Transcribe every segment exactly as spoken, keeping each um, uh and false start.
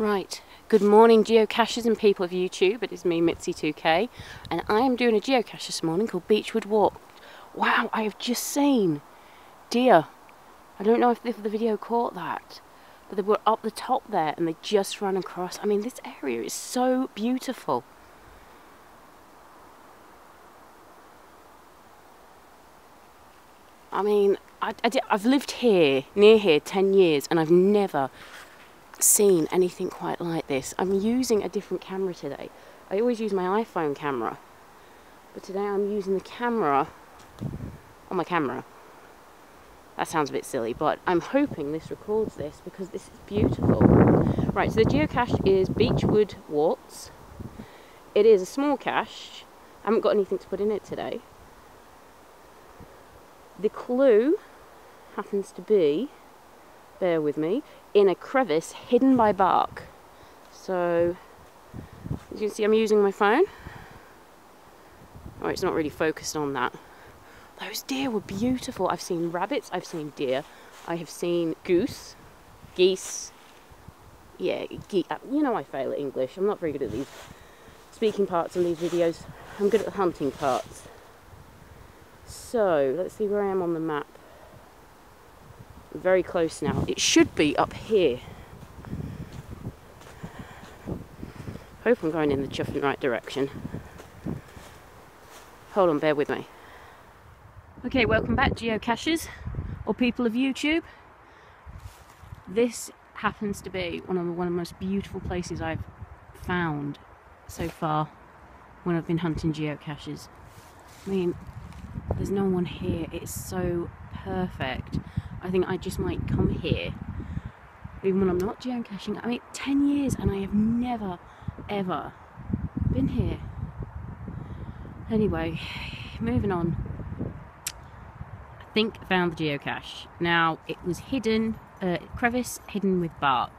Right, good morning geocachers and people of YouTube, it is me Mitsy two K and I am doing a geocache this morning called Beechwood Waltz. Wow, I have just seen deer. I don't know if the, if the video caught that, but they were up the top there and they just ran across. I mean, this area is so beautiful. I mean, I, I did, I've lived here, near here, ten years and I've never seen anything quite like this. I'm using a different camera today. I always use my iPhone camera, but today I'm using the camera on my camera. That sounds a bit silly, but I'm hoping this records this because this is beautiful. Right, so the geocache is Beechwood Waltz. It is a small cache. I haven't got anything to put in it today. The clue happens to be, bear with me, in a crevice hidden by bark. So, as you can see, I'm using my phone. Oh, it's not really focused on that. Those deer were beautiful. I've seen rabbits, I've seen deer, I have seen goose, geese. Yeah, ge you know I fail at English. I'm not very good at these speaking parts in these videos. I'm good at the hunting parts. So, let's see where I am on the map. Very close now. It should be up here. Hope I'm going in the chuffing right direction. Hold on, bear with me. Okay, welcome back geocachers, or people of YouTube. This happens to be one of the, one of the most beautiful places I've found so far when I've been hunting geocaches. I mean, there's no one here. It's so perfect. I think I just might come here, even when I'm not geocaching. I mean, ten years and I have never, ever been here. Anyway, moving on. I think I found the geocache. Now, it was hidden, uh, crevice hidden with bark.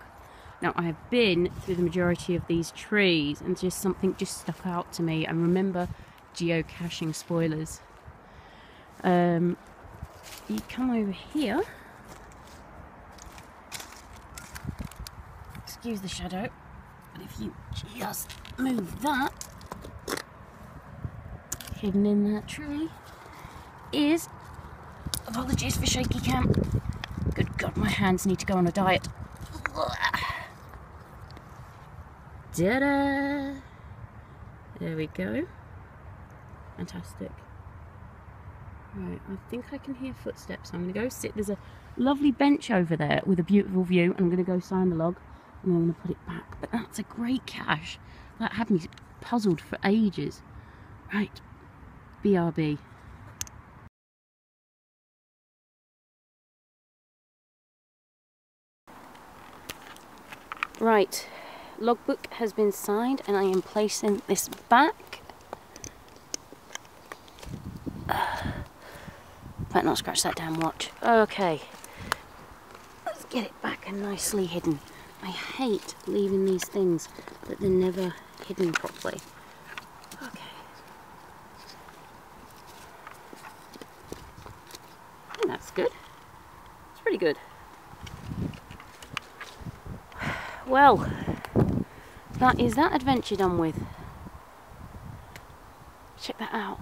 Now, I have been through the majority of these trees and just something just stuck out to me. And remember, geocaching spoilers. Um... You come over here. Excuse the shadow, but if you just move that, hidden in that tree is, apologies for shaky cam. Good God, my hands need to go on a diet. Ta-da! There we go. Fantastic. Right, I think I can hear footsteps. I'm going to go sit. There's a lovely bench over there with a beautiful view. I'm going to go sign the log and I'm going to put it back. But that's a great cache. That had me puzzled for ages. Right, B R B. Right, logbook has been signed and I am placing this back. Better not scratch that damn watch. Okay, let's get it back and nicely hidden. I hate leaving these things that they're never hidden properly. Okay. And that's good. It's pretty good. Well, that is that adventure done with. Check that out.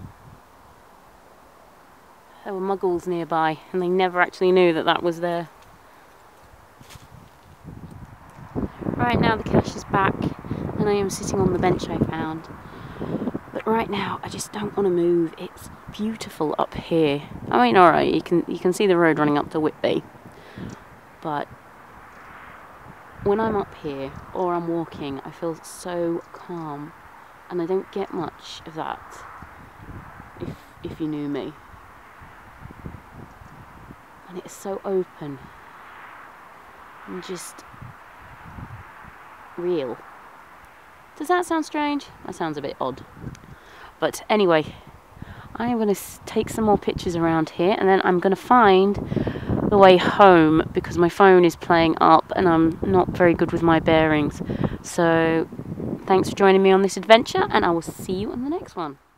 There were muggles nearby and they never actually knew that that was there. Right now the cache is back and I am sitting on the bench I found. But right now I just don't want to move. It's beautiful up here. I mean, alright, you can, you can see the road running up to Whitby. But when I'm up here or I'm walking, I feel so calm and I don't get much of that if, if you knew me. And it's so open and just real. Does that sound strange? That sounds a bit odd. But anyway, I'm going to take some more pictures around here and then I'm going to find the way home because my phone is playing up and I'm not very good with my bearings. So thanks for joining me on this adventure and I will see you in the next one.